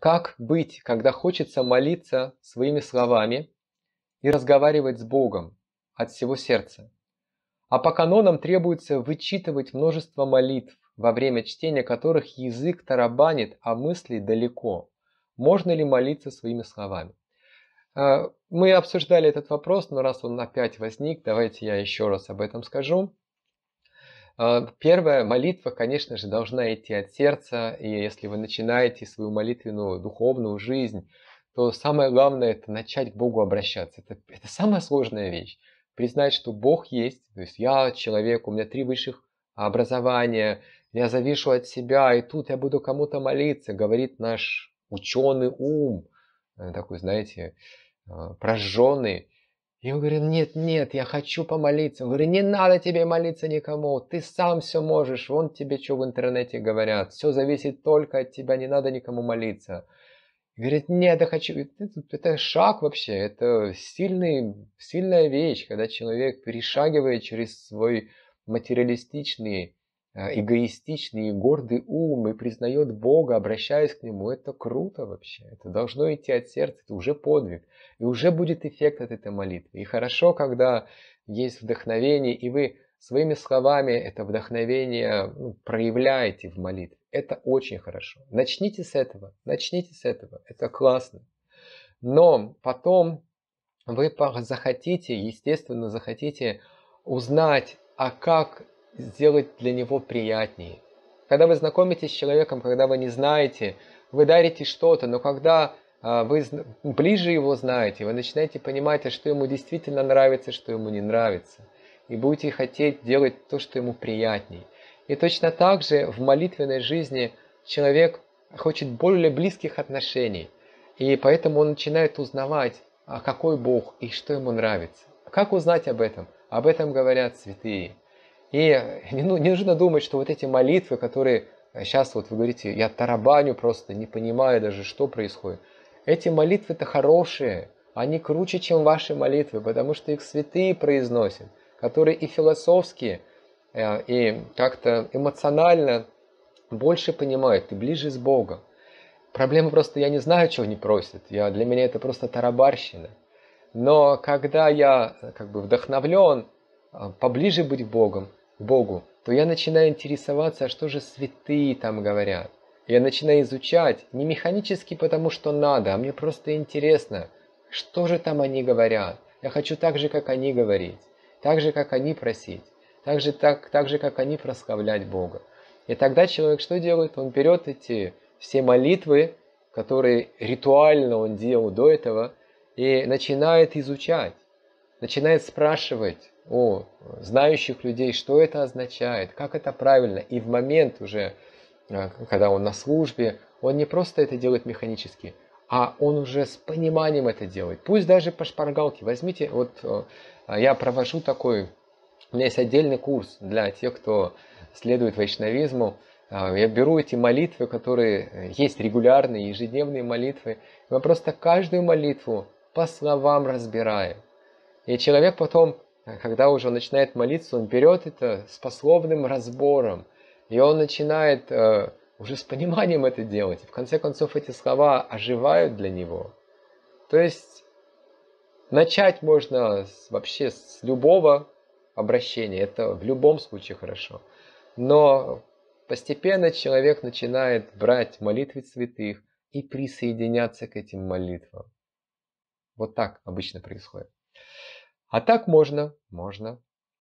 Как быть, когда хочется молиться своими словами и разговаривать с Богом от всего сердца? А по канонам требуется вычитывать множество молитв, во время чтения которых язык тарабанит, а мысли далеко. Можно ли молиться своими словами? Мы обсуждали этот вопрос, но раз он опять возник, давайте я еще раз об этом скажу. Первая молитва, конечно же, должна идти от сердца, и если вы начинаете свою молитвенную духовную жизнь, то самое главное – это начать к Богу обращаться. Это самая сложная вещь. Признать, что Бог есть, то есть я человек, у меня 3 высших образования, я завишу от себя, и тут я буду кому-то молиться, говорит наш ученый ум, такой, знаете, прожженный. И он говорит: нет, нет, я хочу помолиться. Он говорит: не надо тебе молиться никому, ты сам все можешь, вон тебе что в интернете говорят, все зависит только от тебя, не надо никому молиться. И говорит: нет, я хочу. Это шаг вообще, это сильная вещь, когда человек перешагивает через свой материалистичный, эгоистичный и гордый ум и признает Бога, обращаясь к Нему. Это круто вообще, это должно идти от сердца, это уже подвиг, и уже будет эффект от этой молитвы. И хорошо, когда есть вдохновение, и вы своими словами это вдохновение проявляете в молитве. Это очень хорошо. Начните с этого, это классно. Но потом вы захотите, естественно, захотите узнать, а как сделать для него приятнее. Когда вы знакомитесь с человеком, когда вы не знаете, вы дарите что-то, но когда вы ближе его знаете, вы начинаете понимать, что ему действительно нравится, что ему не нравится. И будете хотеть делать то, что ему приятнее. И точно так же в молитвенной жизни человек хочет более близких отношений. И поэтому он начинает узнавать, какой Бог и что ему нравится. Как узнать об этом? Об этом говорят святые. И не нужно думать, что вот эти молитвы, которые сейчас вот вы говорите, я тарабаню просто, не понимаю даже, что происходит. Эти молитвы-то хорошие, они круче, чем ваши молитвы, потому что их святые произносят, которые и философские, и как-то эмоционально больше понимают, и ближе с Богом. Проблема просто, я не знаю, чего они просят, для меня это просто тарабарщина. Но когда я как бы вдохновлен поближе быть к Богу, то я начинаю интересоваться, что же святые там говорят. Я начинаю изучать, не механически потому, что надо, а мне просто интересно, что же там они говорят. Я хочу так же, как они говорить, так же, как они просить, так же, как они прославлять Бога. И тогда человек что делает? Он берет эти все молитвы, которые ритуально он делал до этого, и начинает изучать, начинает спрашивать у знающих людей, что это означает, как это правильно. И в момент уже, когда он на службе, он не просто это делает механически, а он уже с пониманием это делает. Пусть даже по шпаргалке. Возьмите, вот я провожу такой, у меня есть отдельный курс для тех, кто следует вайшнавизму. Я беру эти молитвы, которые есть регулярные, ежедневные молитвы. Мы просто каждую молитву по словам разбираем. И человек потом, когда уже он начинает молиться, он берет это с пословным разбором. И он начинает уже с пониманием это делать. И в конце концов эти слова оживают для него. То есть начать можно вообще с любого обращения. Это в любом случае хорошо. Но постепенно человек начинает брать молитвы святых и присоединяться к этим молитвам. Вот так обычно происходит. А так можно.